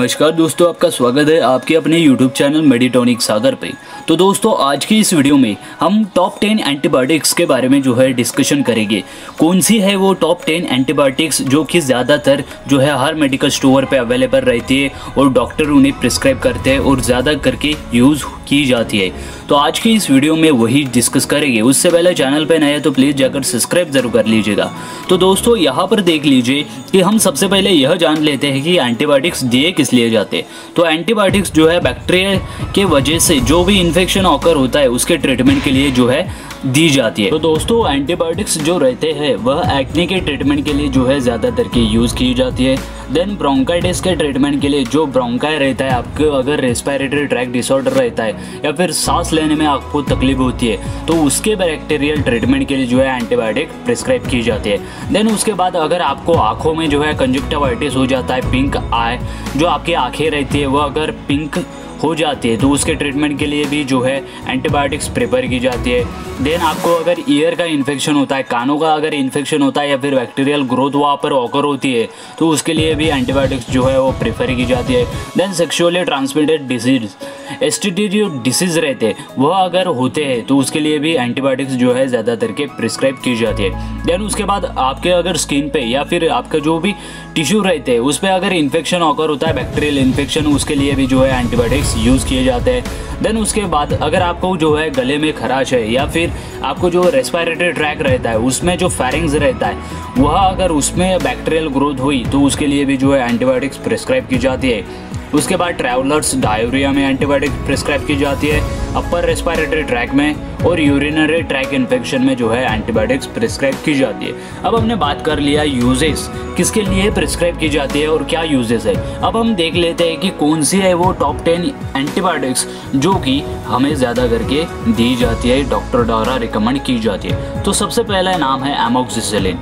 नमस्कार दोस्तों, आपका स्वागत है आपके अपने YouTube चैनल मेडिटॉनिक्स सागर पे। तो दोस्तों, आज की इस वीडियो में हम टॉप 10 एंटीबायोटिक्स के बारे में जो है डिस्कशन करेंगे। कौन सी है वो टॉप 10 एंटीबायोटिक्स जो कि ज़्यादातर जो है हर मेडिकल स्टोर पे अवेलेबल रहती है और डॉक्टर उन्हें प्रिस्क्राइब करते हैं और ज़्यादा करके यूज़ की जाती है। तो आज की इस वीडियो में वही डिस्कस करेंगे। उससे पहले चैनल पर नए तो प्लीज़ जाकर सब्सक्राइब जरूर कर लीजिएगा। तो दोस्तों, यहाँ पर देख लीजिए कि हम सबसे पहले यह जान लेते हैं कि एंटीबायोटिक्स दिए लिए जाते। तो एंटीबायोटिक्स जो है बैक्टीरिया के वजह से जो भी इन्फेक्शन ऑकर होता है उसके ट्रीटमेंट के लिए जो है दी जाती है। तो दोस्तों, एंटीबायोटिक्स जो रहते हैं वह एक्ने के ट्रीटमेंट के लिए जो है ज़्यादातर की यूज़ की जाती है। देन ब्रोंकाइटिस के ट्रीटमेंट के लिए जो ब्रोंकाई रहता है, आपको अगर रेस्पिरेटरी ट्रैक डिसऑर्डर रहता है या फिर सांस लेने में आपको तकलीफ होती है तो उसके बैक्टीरियल ट्रीटमेंट के लिए जो है एंटीबायोटिक प्रिस्क्राइब की जाती है। देन उसके बाद अगर आपको आँखों में जो है कंजक्टिवाइटिस हो जाता है, पिंक आई जो आपकी आँखें रहती है वो अगर पिंक हो जाती है तो उसके ट्रीटमेंट के लिए भी जो है एंटीबायोटिक्स प्रिपेयर की जाती है। देन आपको अगर ईयर का इन्फेक्शन होता है, कानों का अगर इन्फेक्शन होता है या फिर बैक्टीरियल ग्रोथ वहाँ पर ऑकर होती है तो उसके लिए भी एंटीबायोटिक्स जो है वो प्रिफर की जाती है। Then sexually transmitted disease STD जो डिसीज़ रहते हैं वह अगर होते हैं तो उसके लिए भी एंटीबायोटिक्स जो है ज़्यादातर के प्रिस्क्राइब की जाती है। देन उसके बाद आपके अगर स्किन पे या फिर आपका जो भी टिश्यू रहते हैं उस पर अगर इन्फेक्शन ऑकर होता है, बैक्टीरियल इन्फेक्शन, उसके लिए भी जो है एंटीबायोटिक्स यूज़ किए जाते हैं। देन उसके बाद अगर आपको जो है गले में खराश है या फिर आपको जो रेस्पिरेटरी ट्रैक रहता है उसमें जो फेरिंग्स रहता है वह अगर उसमें बैक्टीरियल ग्रोथ हुई तो उसके लिए भी जो है एंटीबायोटिक्स प्रिस्क्राइब की जाती है। उसके बाद ट्रैवलर्स डायरिया में एंटीबायोटिक प्रिस्क्राइब की जाती है। अपर रेस्पिरेटरी ट्रैक में और यूरिनरी ट्रैक इन्फेक्शन में जो है एंटीबायोटिक्स प्रिस्क्राइब की जाती है। अब हमने बात कर लिया यूजेस, किसके लिए प्रिस्क्राइब की जाती है और क्या यूजेस है। अब हम देख लेते हैं कि कौन सी है वो टॉप 10 एंटीबायोटिक्स जो कि हमें ज़्यादा करके दी जाती है, डॉक्टर द्वारा रिकमेंड की जाती है। तो सबसे पहला नाम है amoxicillin.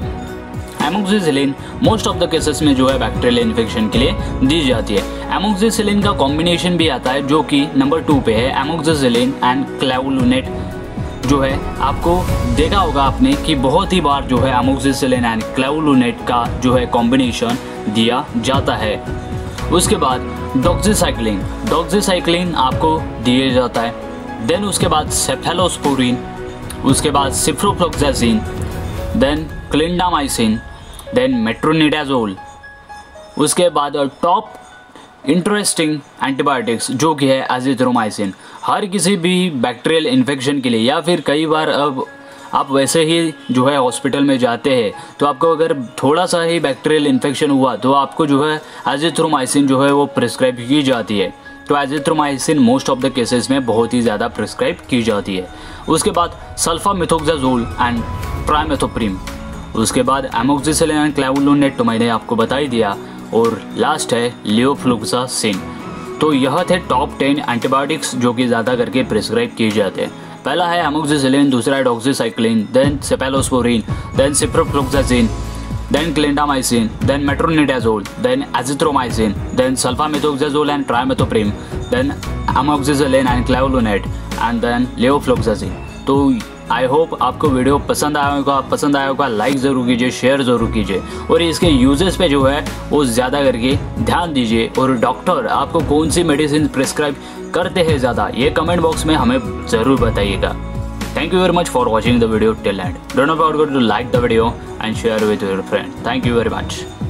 Amoxicillin most of the cases में जो है बैक्टीरियल इन्फेक्शन के लिए दी जाती है। एमोक्सिसिलिन का कॉम्बिनेशन भी आता है जो कि नंबर 2 पे है, एमोक्सिसिलिन एंड क्लैवुलोनेट। जो है आपको देखा होगा आपने कि बहुत ही बार जो है एमोक्सिसिलिन एंड क्लैवुलोनेट का जो है कॉम्बिनेशन दिया जाता है। उसके बाद डॉक्सीसाइक्लिन आपको दिया जाता है। देन उसके बाद सेफेलोस्पोरिन, उसके बाद ciprofloxacin, then clindamycin, then metronidazole. उसके बाद और टॉप इंटरेस्टिंग एंटीबायोटिक्स जो कि है एजिथ्रोमाइसिन। हर किसी भी बैक्टीरियल इन्फेक्शन के लिए या फिर कई बार अब आप वैसे ही जो है हॉस्पिटल में जाते हैं तो आपको अगर थोड़ा सा ही बैक्टीरियल इन्फेक्शन हुआ तो आपको जो है एजिथ्रोमाइसिन जो है वो प्रिस्क्राइब की जाती है। तो azithromycin most of the cases में बहुत ही ज़्यादा प्रिस्क्राइब की जाती है। उसके बाद सल्फामेथोक्साजोल एंड ट्राइमेथोप्रिम। उसके बाद एमोक्सिसिलिन एंड क्लैवुलोनेट तो मैंने आपको बता ही दिया। और लास्ट है लेवोफ्लोक्सासिन। तो यह थे टॉप 10 एंटीबायोटिक्स जो कि ज़्यादा करके प्रिस्क्राइब किए जाते हैं। पहला है एमोक्सिसिलिन, दूसरा है doxycycline, then cephalosporin, then ciprofloxacin, then clindamycin, then metronidazole, then azithromycin, then sulfamethoxazole and trimethoprim, then amoxicillin and clavulanate and then levofloxacin. तो आई होप आपको वीडियो पसंद आया होगा। लाइक ज़रूर कीजिए, शेयर ज़रूर कीजिए और इसके यूजेस पे जो है वो ज़्यादा करके ध्यान दीजिए। और डॉक्टर आपको कौन सी मेडिसिन प्रिस्क्राइब करते हैं ज़्यादा, ये कमेंट बॉक्स में हमें ज़रूर बताइएगा। Thank you very much for watching the video till end. Don't forget to like the video and share with your friend. Thank you very much.